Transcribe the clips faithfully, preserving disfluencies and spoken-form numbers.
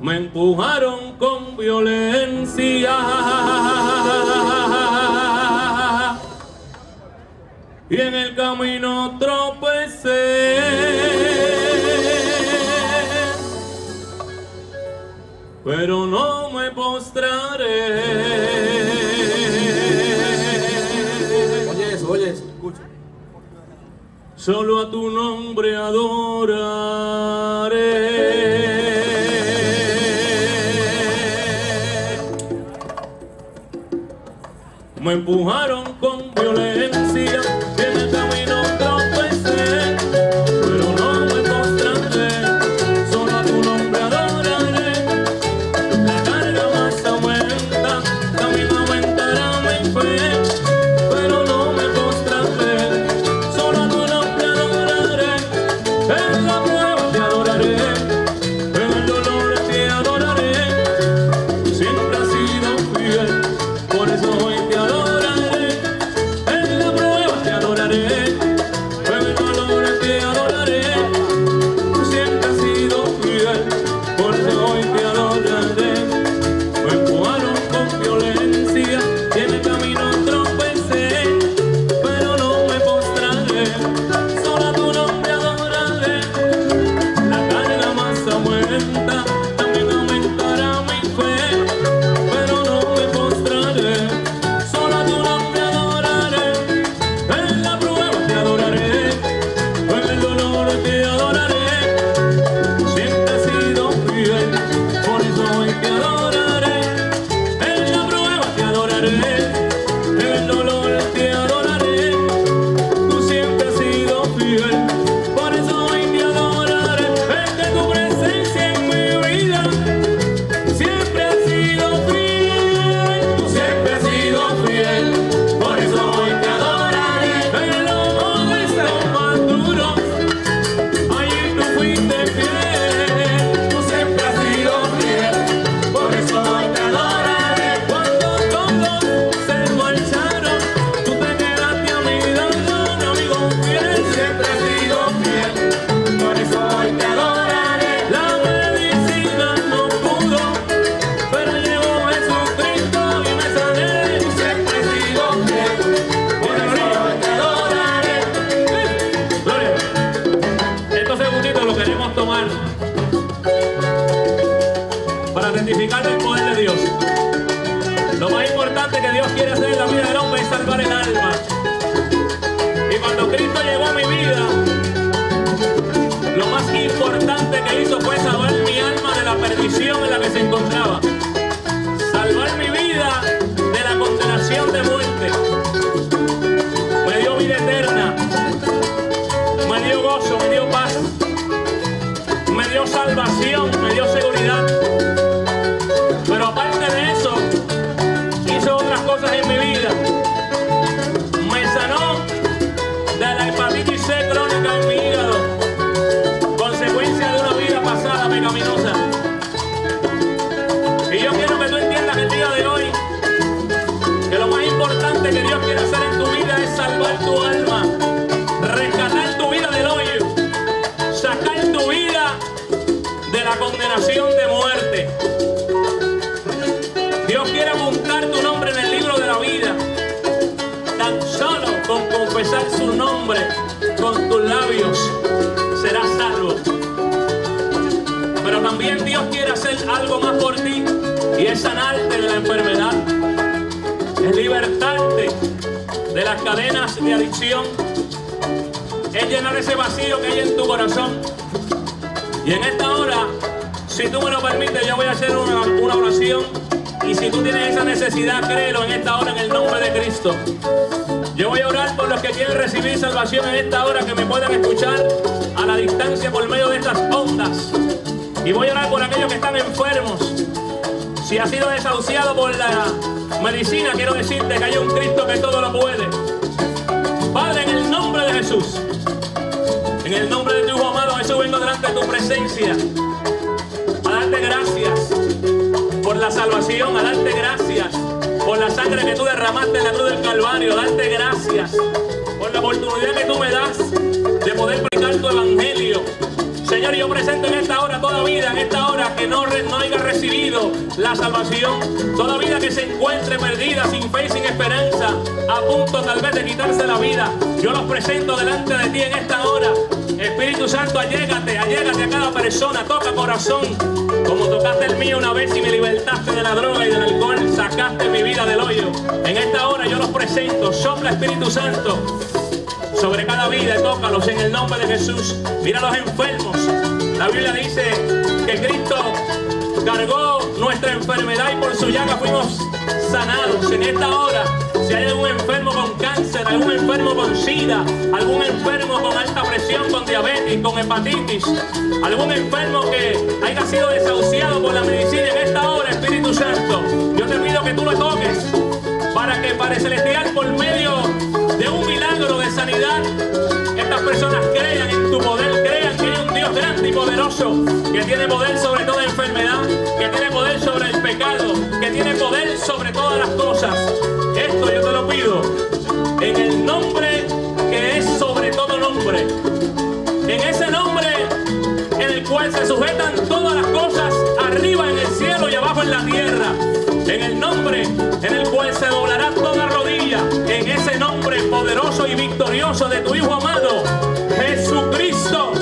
me empujaron con violencia. Y en el camino tropecé, pero no me postraré. Oye eso, oye eso, escucha. Solo a tu nombre adoraré. Me empujaron con violencia. Su nombre con tus labios serás salvo. Pero también Dios quiere hacer algo más por ti, y es sanarte de la enfermedad, es libertarte de las cadenas de adicción, es llenar ese vacío que hay en tu corazón. Y en esta hora, si tú me lo permites, yo voy a hacer una, una oración, y si tú tienes esa necesidad, créelo en esta hora en el nombre de Cristo. Yo voy a orar por los que quieren recibir salvación en esta hora, que me puedan escuchar a la distancia por medio de estas ondas. Y voy a orar por aquellos que están enfermos. Si has sido desahuciado por la medicina, quiero decirte que hay un Cristo que todo lo puede. Padre, en el nombre de Jesús, en el nombre de tu Hijo amado, Jesús, vengo delante de tu presencia a darte gracias por la salvación, a darte gracias por la sangre que tú derramaste en la cruz del Calvario, darte gracias por la oportunidad que tú me das de poder predicar tu evangelio. Señor, yo presento en esta hora toda vida, en esta hora que no, no haya recibido la salvación, toda vida que se encuentre perdida, sin fe y sin esperanza, a punto tal vez de quitarse la vida, yo los presento delante de ti en esta hora. Espíritu Santo, allégate, allégate a cada persona, toca corazón, como tocaste el mío una vez y me libertaste de la droga y del alcohol, sacaste mi vida del hoyo. En esta hora yo los presento, sopla Espíritu Santo sobre cada vida, tócalos en el nombre de Jesús. Mira los enfermos, la Biblia dice que Cristo cargó nuestra enfermedad y por su llaga fuimos sanados. En esta hora, si hay algún enfermo con cáncer, algún enfermo con SIDA, algún enfermo con alta presión, con diabetes, con hepatitis, algún enfermo que haya sido desahuciado por la medicina, en esta hora, Espíritu Santo, yo te pido que tú lo toques para que Padre Celestial, por medio de un milagro de sanidad, estas personas crean en tu poder, crean que hay un Dios grande y poderoso, que tiene poder sobre toda enfermedad, que tiene poder sobre el pecado, que tiene poder sobre todas las cosas. Esto yo te lo pido en el nombre que es sobre todo nombre, en ese nombre en el cual se sujetan todas las cosas, arriba en el cielo y abajo en la tierra, en el nombre en el cual se doblará toda rodilla, en ese nombre poderoso y victorioso de tu Hijo amado, Jesucristo.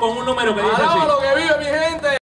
Con un número que dice así.